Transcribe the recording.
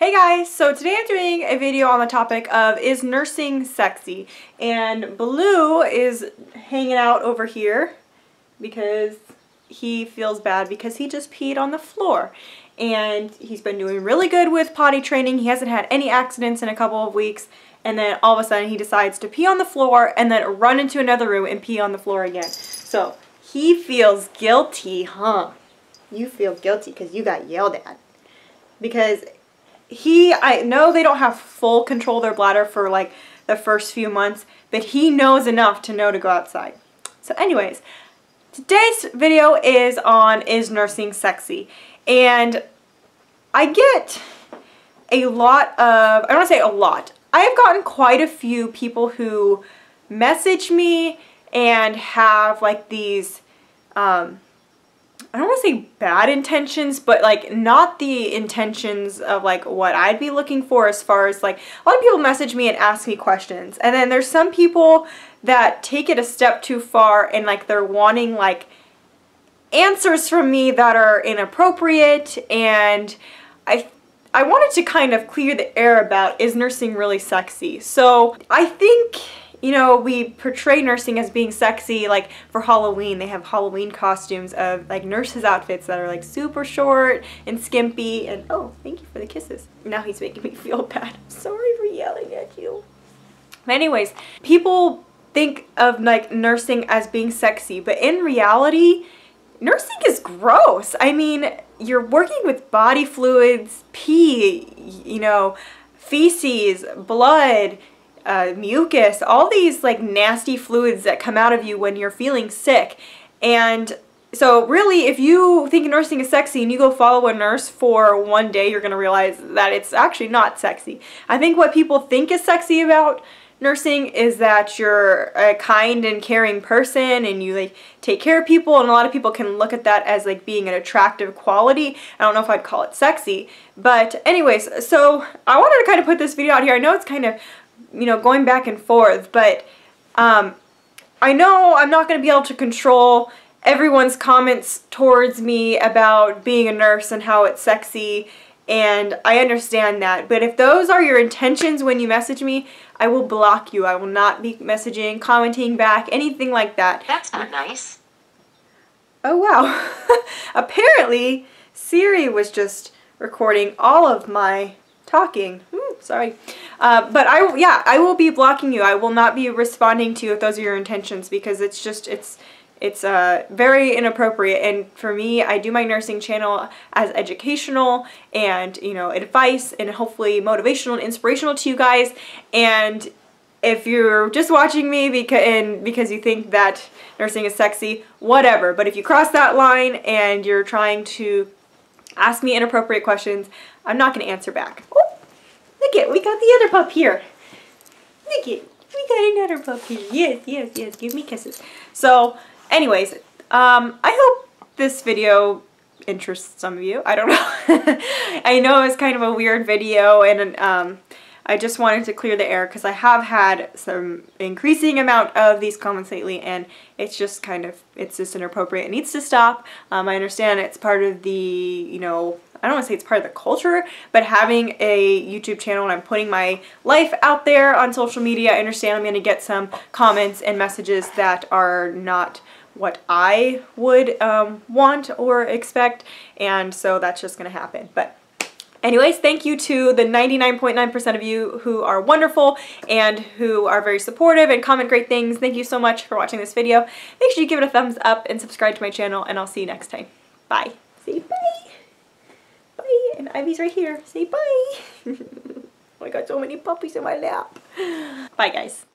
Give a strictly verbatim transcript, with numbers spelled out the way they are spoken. Hey guys, so today I'm doing a video on the topic of is nursing sexy? And Blue is hanging out over here because he feels bad because he just peed on the floor. And he's been doing really good with potty training. He hasn't had any accidents in a couple of weeks. And then all of a sudden he decides to pee on the floor and then run into another room and pee on the floor again. So he feels guilty, huh? You feel guilty because you got yelled at. Because he, I know they don't have full control of their bladder for like the first few months, but he knows enough to know to go outside. So anyways, today's video is on is nursing sexy? And I get a lot of, I don't want to say a lot, I have gotten quite a few people who message me and have like these, um, I don't want to say bad intentions, but like not the intentions of like what I'd be looking for as far as like, a lot of people message me and ask me questions. And then there's some people that take it a step too far and like they're wanting like answers from me that are inappropriate. And I I wanted to kind of clear the air about is nursing really sexy? So I think, you know, we portray nursing as being sexy, like for Halloween, they have Halloween costumes of like nurses' outfits that are like super short and skimpy and oh, thank you for the kisses. Now he's making me feel bad. I'm sorry for yelling at you. But anyways, people think of like nursing as being sexy, but in reality, nursing is gross. I mean, you're working with body fluids, pee, you know, feces, blood, Uh, mucus, all these like nasty fluids that come out of you when you're feeling sick. And so really, if you think nursing is sexy and you go follow a nurse for one day, you're gonna realize that it's actually not sexy. I think what people think is sexy about nursing is that you're a kind and caring person and you like take care of people, and a lot of people can look at that as like being an attractive quality. I don't know if I'd call it sexy, but anyways, so I wanted to kind of put this video out here. I know it's kind of, you know, going back and forth, but um, I know I'm not going to be able to control everyone's comments towards me about being a nurse and how it's sexy, and I understand that, but if those are your intentions when you message me, I will block you. I will not be messaging, commenting back, anything like that. That's not nice. Oh wow. Apparently Siri was just recording all of my talking. Mm, sorry. Uh, but I, yeah, I will be blocking you. I will not be responding to you if those are your intentions, because it's just, it's, it's uh, very inappropriate. And for me, I do my nursing channel as educational and, you know, advice and hopefully motivational and inspirational to you guys. And if you're just watching me because, and because you think that nursing is sexy, whatever. But if you cross that line and you're trying to ask me inappropriate questions, I'm not going to answer back. Oh, look it, we got the other pup here. Look it, we got another pup here. Yes, yes, yes, give me kisses. So, anyways, um, I hope this video interests some of you. I don't know. I know it was kind of a weird video, and um, I just wanted to clear the air because I have had some increasing amount of these comments lately, and it's just kind of, it's just inappropriate. It needs to stop. Um, I understand it's part of the, you know, I don't want to say it's part of the culture, but having a YouTube channel and I'm putting my life out there on social media, I understand I'm going to get some comments and messages that are not what I would um, want or expect, and so that's just going to happen. But anyways, thank you to the ninety-nine point nine percent of you who are wonderful and who are very supportive and comment great things. Thank you so much for watching this video. Make sure you give it a thumbs up and subscribe to my channel, and I'll see you next time. Bye. Say bye. Bye. And Ivy's right here. Say bye. Oh, I got so many puppies in my lap. Bye, guys.